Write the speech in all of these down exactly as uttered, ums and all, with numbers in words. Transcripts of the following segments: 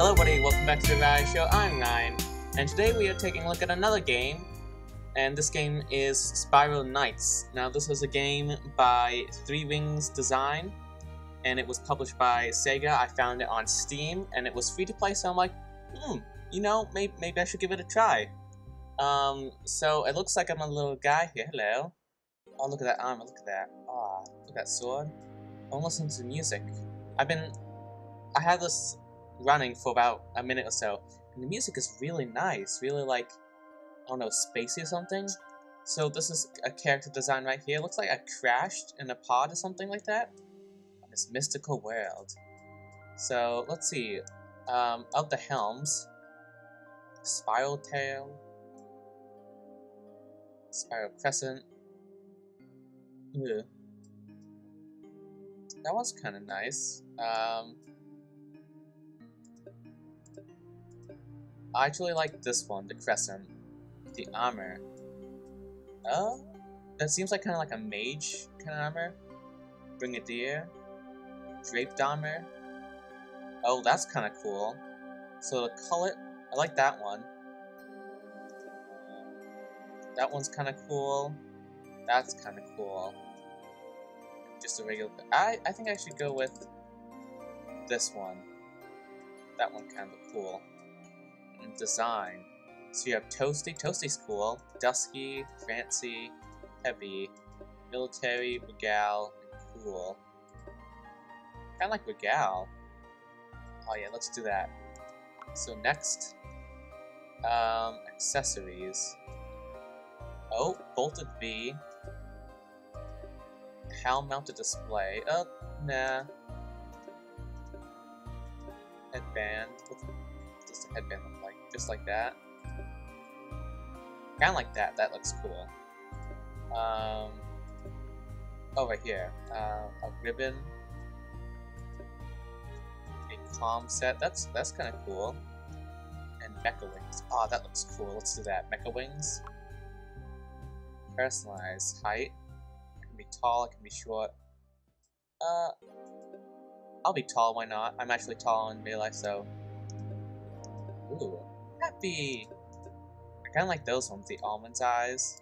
Hello everybody, welcome back to the Ryiss Show. I'm Nine, and today we are taking a look at another game, and this game is Spiral Knights. Now this was a game by Three Rings Design, and it was published by Sega. I found it on Steam, and it was free to play, so I'm like, hmm, you know, maybe, maybe I should give it a try. Um, so it looks like I'm a little guy here, hello. Oh, look at that armor, look at that. Oh, look at that sword. I'm listening to music. I've been... I had this running for about a minute or so, and the music is really nice, really like, I don't know, spacey or something. So this is a character design right here. Looks like I crashed in a pod or something like that on this mystical world. So let's see, um, of the helms, spiral tail, spiral crescent. Ooh. That was kind of nice. Um, I actually like this one, the crescent, the armor. Oh, that seems like kind of like a mage kind of armor. Brigadier, draped armor. Oh, that's kind of cool. So the color, I like that one. That one's kind of cool. That's kind of cool. Just a regular. I I think I should go with this one. That one kind of cool. And design. So you have Toasty, Toasty's cool, Dusky, Fancy, Heavy, Military, Regal, and Cool. Kinda like Regal. Oh yeah, let's do that. So next, um, accessories. Oh, Bolted V. Helm mounted display. Oh, nah. Headband. Just a headband look like just like that. Kinda like that, that looks cool. Um Oh right here. Uh, a ribbon. A calm set. That's that's kinda cool. And mecha wings. Oh, that looks cool. Let's do that. Mecha wings. Personalized height. I can be tall, I can be short. Uh I'll be tall, why not? I'm actually tall in real life, so. Ooh, happy! I kinda like those ones, the almond's eyes.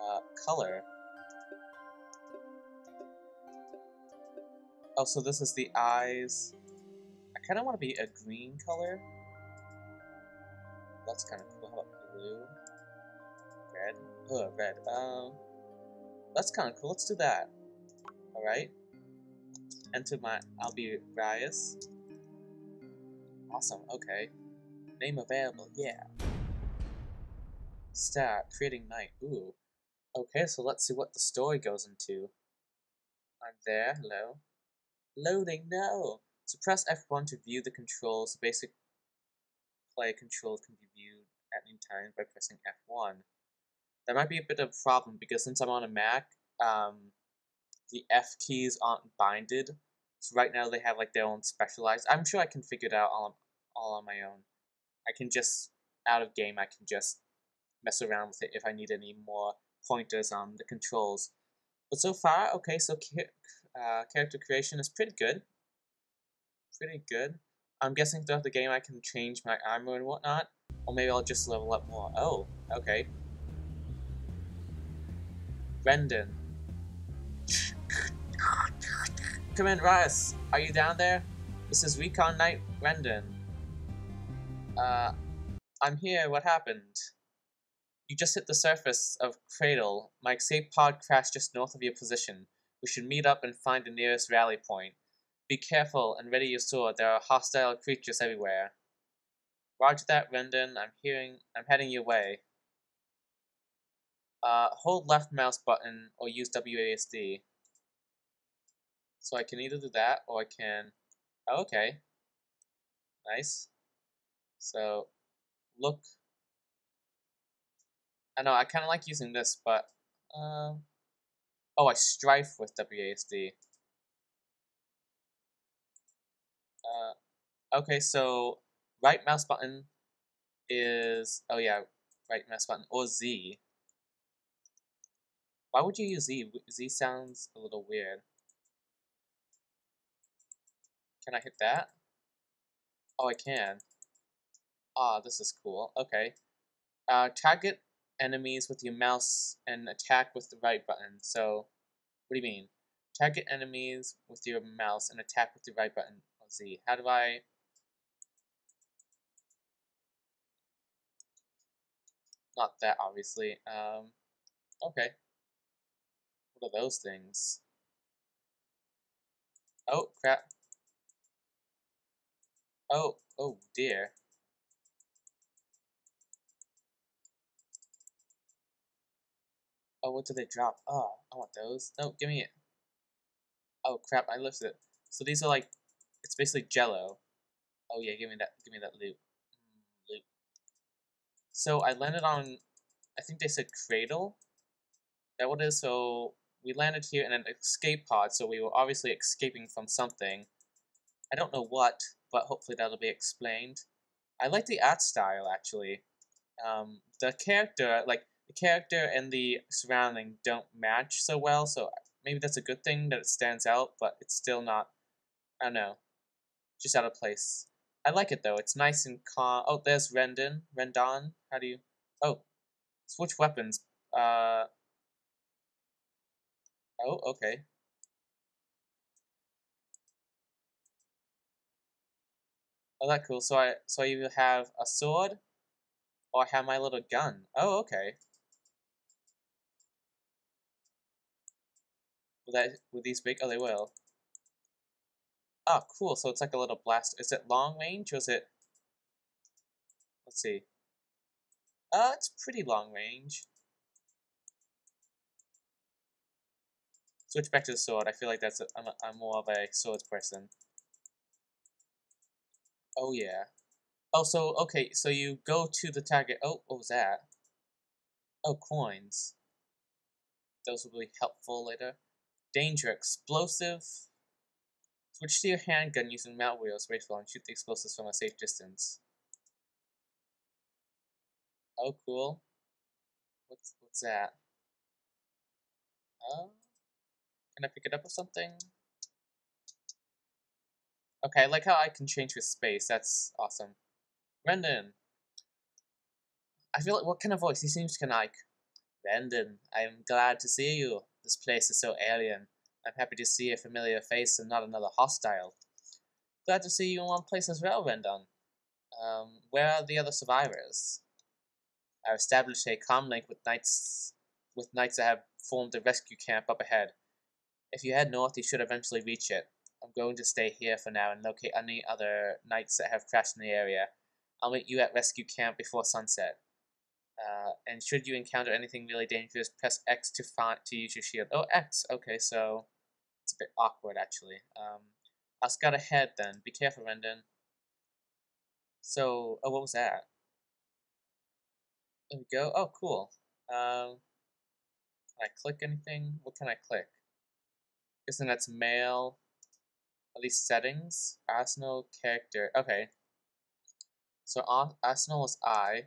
Uh, color. Oh, so this is the eyes. I kinda wanna be a green color. That's kinda cool. How about blue? Red? Oh, red. Um, that's kinda cool. Let's do that. Alright. Enter my. I'll be Ryiss. Awesome, okay. Name available, yeah. Start, creating night, ooh. Okay, so let's see what the story goes into. I'm there, hello. Loading, no! So press F one to view the controls. Basic player controls can be viewed at any time by pressing F one. That might be a bit of a problem because since I'm on a Mac, um, the F keys aren't binded. So right now they have like their own specialized. I'm sure I can figure it out all on, all on my own. I can just, out of game, I can just mess around with it if I need any more pointers on the controls. But so far, okay, so uh, character creation is pretty good. Pretty good. I'm guessing throughout the game I can change my armor and whatnot. Or maybe I'll just level up more. Oh, okay. Brendan. Come in, Ryiss. Are you down there? This is Recon Knight Rendon. Uh, I'm here. What happened? You just hit the surface of Cradle. My escape pod crashed just north of your position. We should meet up and find the nearest rally point. Be careful and ready your sword. There are hostile creatures everywhere. Roger that, Rendon. I'm hearing. I'm heading your way. Uh, hold left mouse button or use W A S D. So I can either do that, or I can... Oh, okay. Nice. So, look... I know, I kind of like using this, but... Um... Oh, I strife with W A S D. Uh, okay, so... Right mouse button is... Oh yeah, right mouse button, or Z. Why would you use Z? Z sounds a little weird. Can I hit that? Oh, I can. Ah, this is cool. Okay. Uh, target enemies with your mouse and attack with the right button. So, what do you mean? Target enemies with your mouse and attack with the right button. Let's see. How do I... Not that, obviously. Um, okay. What are those things? Oh, crap. Oh, oh dear. Oh, what do they drop? Oh, I want those. No, give me it. Oh, crap, I lifted it. So these are like, it's basically jello. Oh yeah, give me that, give me that loot. Mm, loot. So I landed on, I think they said Cradle. That what it is, so we landed here in an escape pod, so we were obviously escaping from something. I don't know what, but hopefully that'll be explained. I like the art style, actually. Um, the character, like, the character and the surrounding don't match so well, so maybe that's a good thing that it stands out, but it's still not, I don't know, just out of place. I like it, though. It's nice and calm. Oh, there's Rendon. Rendon. How do you... Oh. Switch weapons. Uh... Oh, okay. Oh, that's cool. So I so I either have a sword, or I have my little gun. Oh, okay. Will that will these big? Oh, they will. Oh, cool. So it's like a little blast. Is it long range or is it? Let's see. Uh, it's pretty long range. Switch back to the sword. I feel like that's a, I'm, a, I'm more of a swords person. Oh yeah. Oh, so okay. So you go to the target. Oh, what was that? Oh, coins. Those will be helpful later. Danger explosive. Switch to your handgun using mount wheel, space ball, and shoot the explosives from a safe distance. Oh, cool. What's what's that? Oh, can I pick it up or something? Okay, I like how I can change with space. That's awesome. Rendon. I feel like, what kind of voice? He seems kind of like, Rendon, I am glad to see you. This place is so alien. I'm happy to see a familiar face and not another hostile. Glad to see you in one place as well, Rendon. Um, where are the other survivors? I've established a comm link with knights, with knights that have formed a rescue camp up ahead. If you head north, you should eventually reach it. I'm going to stay here for now and locate any other knights that have crashed in the area. I'll meet you at rescue camp before sunset. Uh, and should you encounter anything really dangerous, press X to find to use your shield. Oh, X. Okay, so it's a bit awkward actually. Um, I'll scout ahead then. Be careful, Rendon. So, oh, what was that? There we go. Oh, cool. Um, can I click anything? What can I click? Isn't that's mail? Are these settings? Arsenal character. Okay. So Arsenal is I.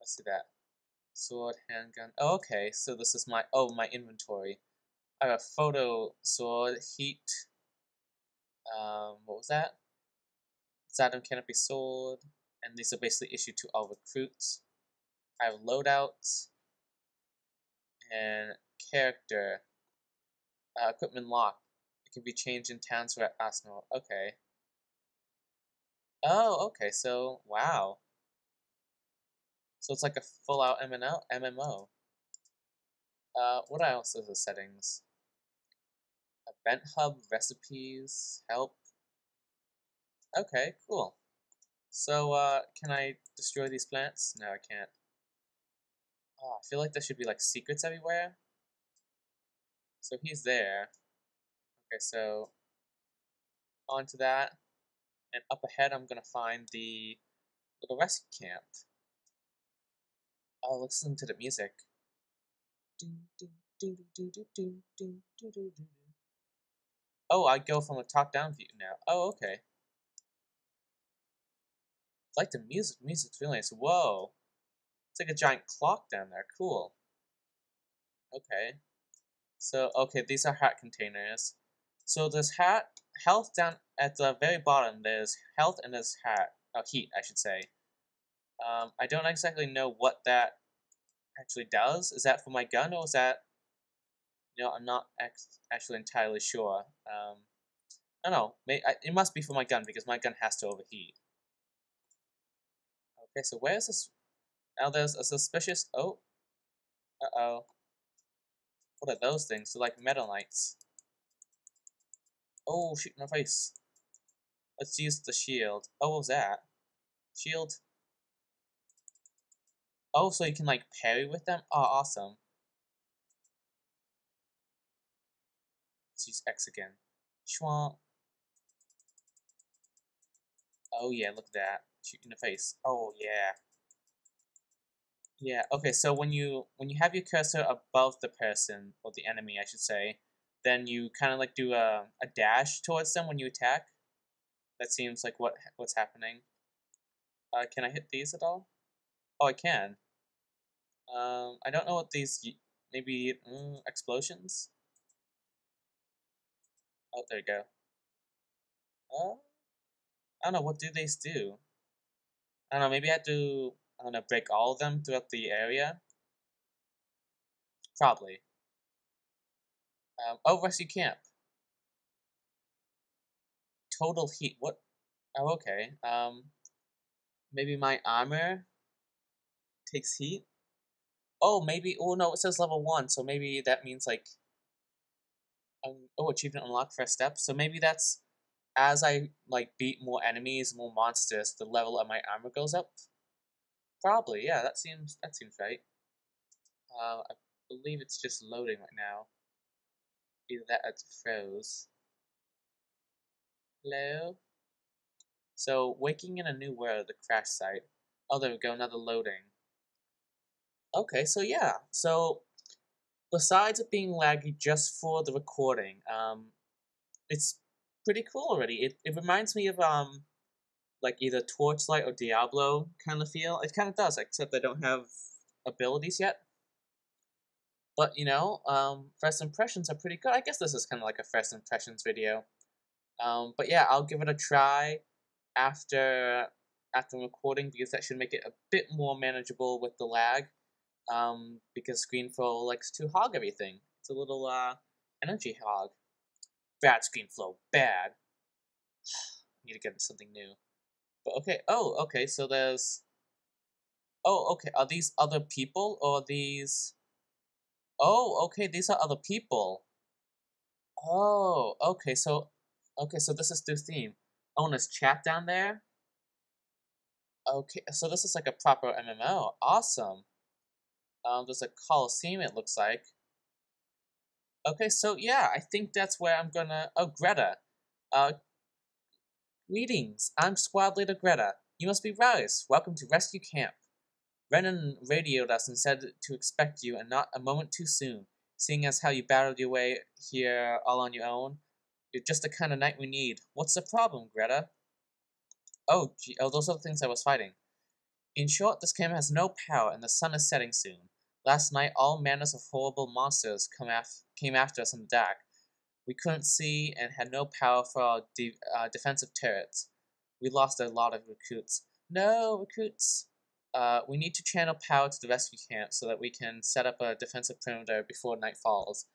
Let's see that. Sword, handgun. Oh, okay. So this is my, oh, my inventory. I have a photo, sword, heat. Um, what was that? This item cannot be sold. And these are basically issued to all recruits. I have loadouts. And character. Uh, equipment lock. It can be changed in towns or at Arsenal. Okay. Oh, okay. So, wow. So it's like a full-out M M O. Uh, what else is the settings? Event hub, recipes, help. Okay, cool. So, uh, can I destroy these plants? No, I can't. Oh, I feel like there should be like secrets everywhere. So he's there. Okay, so onto that, and up ahead I'm gonna find the little rescue camp. Oh, listen to the music. Oh, I go from a top-down view now. Oh, okay. I like the music. Music's really nice. Whoa, it's like a giant clock down there. Cool. Okay. So, okay, these are hat containers. So this hat health down at the very bottom. There's health and there's hat, oh, heat, I should say. Um, I don't exactly know what that actually does. Is that for my gun or is that... You know, I'm not actually entirely sure. Um, I don't know. Maybe, I, it must be for my gun because my gun has to overheat. Okay, so where is this? Now there's a suspicious... Oh. Uh-oh. What are those things? They're like metal knights. Oh, shoot, my face. Let's use the shield. Oh, what was that? Shield. Oh, so you can, like, parry with them? Oh, awesome. Let's use X again. Schwamp. Oh, yeah, look at that. Shoot in the face. Oh, yeah. Yeah, okay, so when you when you have your cursor above the person, or the enemy, I should say, then you kind of, like, do a, a dash towards them when you attack. That seems like what what's happening. Uh, can I hit these at all? Oh, I can. Um, I don't know what these... Maybe... Mm, explosions? Oh, there we go. Uh, I don't know, what do these do? I don't know, maybe I have to... I don't know, break all of them throughout the area? Probably. Um, oh, rescue camp. Total heat. What? Oh, okay. Um, maybe my armor takes heat? Oh, maybe... Oh, no, it says level one, so maybe that means, like... Um, oh, achievement unlocked, first step. So maybe that's... As I, like, beat more enemies, more monsters, the level of my armor goes up? Probably, yeah, that seems that seems right. Uh, I believe it's just loading right now. Either that or it froze. Hello? So, waking in a new world, the crash site. Oh, there we go, another loading. Okay, so yeah, so besides it being laggy just for the recording, um, it's pretty cool already. It, it reminds me of, um, like either Torchlight or Diablo kind of feel. It kind of does, except I don't have abilities yet. But, you know, um, first impressions are pretty good. I guess this is kind of like a first impressions video. Um, but yeah, I'll give it a try after after recording because that should make it a bit more manageable with the lag. Um, because ScreenFlow likes to hog everything. It's a little uh, energy hog. Bad ScreenFlow, bad. Need to get something new. But okay, oh, okay, so there's... Oh, okay, are these other people, or are these... Oh, okay, these are other people. Oh, okay, so... Okay, so this is through Steam. Oh, and there's chat down there? Okay, so this is like a proper M M O. Awesome. Um, there's a Coliseum, it looks like. Okay, so yeah, I think that's where I'm gonna... Oh, Greta. Uh... Greetings, I'm Squad Leader Greta. You must be Ryiss. Welcome to Rescue Camp. Renan radioed us and said to expect you and not a moment too soon, seeing as how you battled your way here all on your own. You're just the kind of knight we need. What's the problem, Greta? Oh, gee, oh, those are the things I was fighting. In short, this camp has no power and the sun is setting soon. Last night, all manners of horrible monsters come af came after us in the dark. We couldn't see and had no power for our de uh, defensive turrets. We lost a lot of recruits. No, recruits! Uh, we need to channel power to the rescue camp so that we can set up a defensive perimeter before night falls.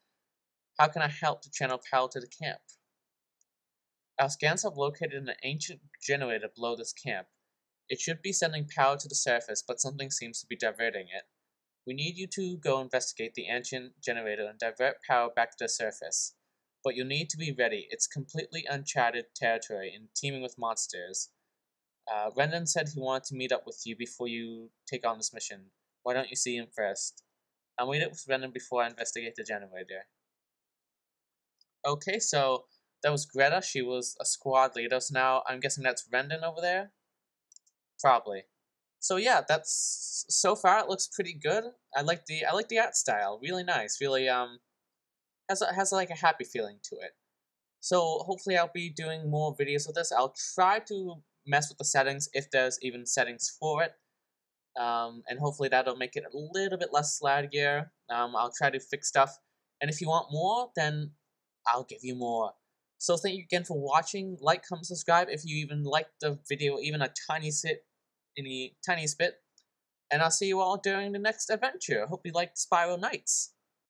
How can I help to channel power to the camp? Our scans have located an ancient generator below this camp. It should be sending power to the surface, but something seems to be diverting it. We need you to go investigate the ancient generator and divert power back to the surface. But you'll need to be ready. It's completely uncharted territory and teeming with monsters. Uh, Rendon said he wanted to meet up with you before you take on this mission. Why don't you see him first? I'll meet up with Rendon before I investigate the generator. Okay, so that was Greta. She was a squad leader. So now I'm guessing that's Rendon over there? Probably. So yeah, that's... So far it looks pretty good. I like the, I like the art style. Really nice. Really, um... Has, has like a happy feeling to it. So hopefully I'll be doing more videos with this. I'll try to mess with the settings if there's even settings for it. Um, and hopefully that'll make it a little bit less laggier. Um, I'll try to fix stuff. And if you want more, then I'll give you more. So thank you again for watching. Like, comment, subscribe if you even liked the video, even a tiny sit, any tiny spit. And I'll see you all during the next adventure. Hope you liked Spiral Knights.